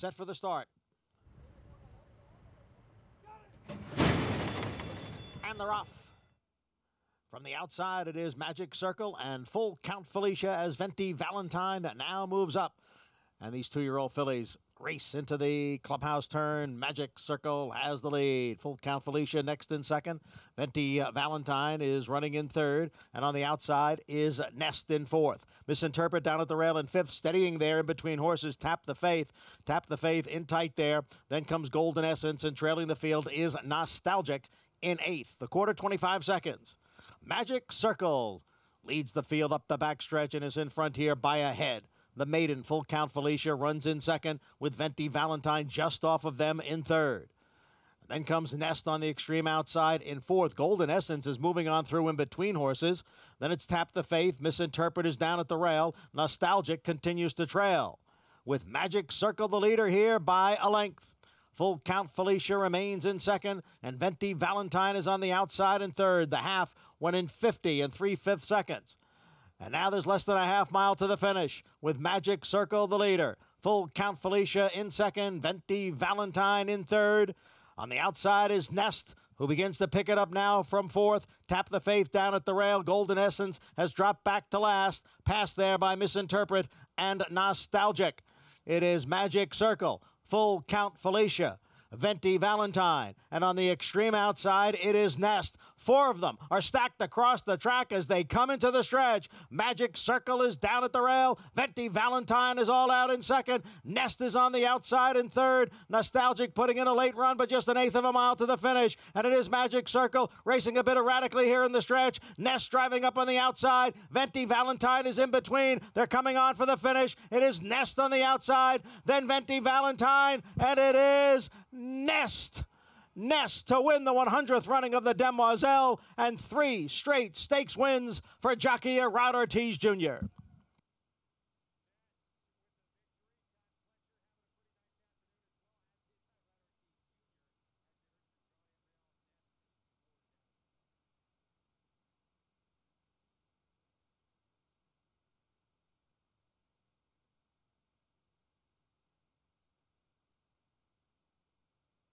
Set for the start. And they're off. From the outside, it is Magic Circle and Full Count Felicia as Venti Valentine now moves up. And these two-year-old fillies race into the clubhouse turn. Magic Circle has the lead. Full Count Felicia next in second. Venti Valentine is running in third. And on the outside is Nest in fourth. Misinterpret down at the rail in fifth. Steadying there in between horses. Tap the Faith. Tap the Faith in tight there. Then comes Golden Essence. And trailing the field is Nostalgic in eighth. The quarter, 25 seconds. Magic Circle leads the field up the backstretch and is in front here by a head. The maiden, Full Count Felicia, runs in second with Venti Valentine just off of them in third. And then comes Nest on the extreme outside in fourth. Golden Essence is moving on through in between horses. Then it's Tap the Faith. Misinterpret is down at the rail. Nostalgic continues to trail. With Magic Circle the leader here by a length. Full Count Felicia remains in second, and Venti Valentine is on the outside in third. The half went in 50 3/5 seconds. And now there's less than a half mile to the finish with Magic Circle the leader. Full Count Felicia in second, Venti Valentine in third. On the outside is Nest, who begins to pick it up now from fourth. Tap the Faith down at the rail. Golden Essence has dropped back to last. Passed there by Misinterpret and Nostalgic. It is Magic Circle, Full Count Felicia, Venti Valentine, and on the extreme outside, it is Nest. Four of them are stacked across the track as they come into the stretch. Magic Circle is down at the rail. Venti Valentine is all out in second. Nest is on the outside in third. Nostalgic putting in a late run, but just an eighth of a mile to the finish. And it is Magic Circle racing a bit erratically here in the stretch. Nest driving up on the outside. Venti Valentine is in between. They're coming on for the finish. It is Nest on the outside, then Venti Valentine, and it is Nest. Nest to win the 100th running of the Demoiselle and 3 straight stakes wins for jockey Rod Ortiz Jr.